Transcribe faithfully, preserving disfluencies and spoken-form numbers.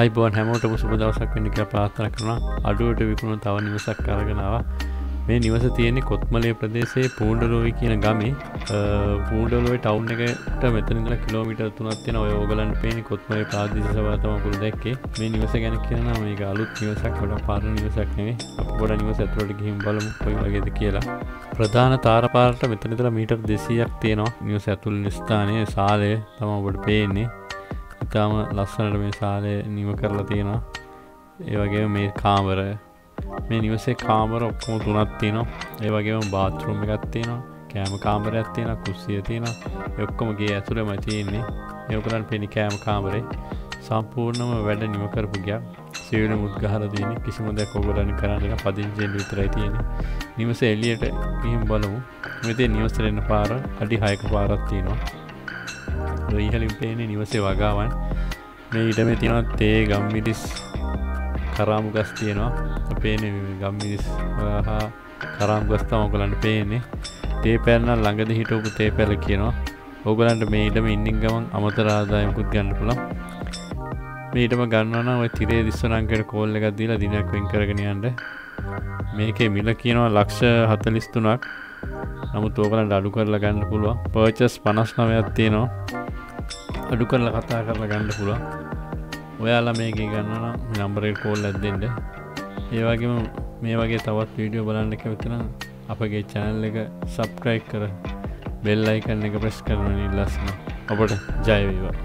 අයිබෝන් හැමෝටම සුබ දවසක් වෙන්න කියලා ප්‍රාර්ථනා කරනවා. අඩුවට විකුණන තව නිවසක් අරගෙන ආවා. මේ නිවස තියෙන්නේ කොත්මලේ ප්‍රදේශයේ පූණ්ඩලෝයි කියන ගමේ. පූණ්ඩලෝයි ටවුන් එකට මෙතන ඉඳලා කිලෝමීටර් තුනක් යන ඔය ඕගලන්ට පේන්නේ කොත්මලේ ප්‍රාදේශීය සභාව තමයි මුළු දැක්කේ. මේ නිවස ගැන කියනවා මේක අලුත් නිවසක්, වඩා පාරණ නිවසක් නෙවෙයි. අපි පොඩ නිවස ඇතුළට ගිහින් බලමු කොයි වගේද කියලා. ප්‍රධාන තාරපාරට මෙතන ඉඳලා මීටර් දෙසීයක් තියෙනවා. නිවස ඇතුළේ ස්ථානයේ සාලය තමයි ඔබට පේන්නේ. ඉතාම ලස්සනට මේ සාලය නිම කරලා තියෙනවා. ඒ වගේම මේ කාමරය, මේ නිවසේ කාමර ඔක්කොම තුනක් තියෙනවා. ඒ වගේම බාත් රූම් එකක් තියෙනවා, කෑම කාමරයක් තියෙනවා, කුස්සිය තියෙනවා. ඒ ඔක්කොම ගේ ඇතුළේමයි තියෙන්නේ. මේ ඔයගලන්ට පේන්නේ කෑම කාමරේ. සම්පූර්ණම වැඩ නිම කරපු ගයක්. සිවිල් මුද්ගහලා තියෙන්නේ. කිසිම දෙයක් ඔයගලන්ට කරන්න දෙයක් පදිංචියෙන් විතරයි තියෙන්නේ. නිවසේ එළියට ගිහින් බලමු. මෙතේ නිවසට එන පාර අඩි හයක පාරක් තියෙනවා. ඉහලින් පේන්නේ නිවසේ වගාවන්. මේ ඊටමේ තියෙනවා තේ ගම්මිරිස් කරාමු ගස් තියෙනවා. පේන්නේ ගම්මිරිස් හා කරාමු ගස් තමයි ඔයගලන්ට පේන්නේ. තේ පැල නම් ළඟදී හිටවපු තේ පැල කියනවා. ඔයගලන්ට මේ ඊටම ඉන්නින් ගමන් අමතර ආදායමකුත් ගන්න පුළුවන්. මේ ඊටම ගන්නවා නම් ඔය තිරේ දිස්වන අංකයට කෝල් එකක් දීලා දිනයක් වෙන් කරගෙන යන්න. මේකේ මිල කියනවා ලක්ෂ හතළිස් තුනක්. නමුත් ඔයගලන්ට අඩු කරලා ගන්න පුළුවන්. පර්චස් පනස් නවයක් තියෙනවා. අඩු කරලා කතා කරලා ගන්න පුළුවන්. ඔයාලා මේක ගන්නවා නම් මේ නම්බරේ කෝල් එකක් දෙන්න. ඒ වගේම මේ වගේ තවත් වීඩියෝ බලන්න කැමති නම් අපගේ channel එක subscribe කර bell icon එක press කරන්න ඉල්ලනවා. ඔබට ජය වේවා.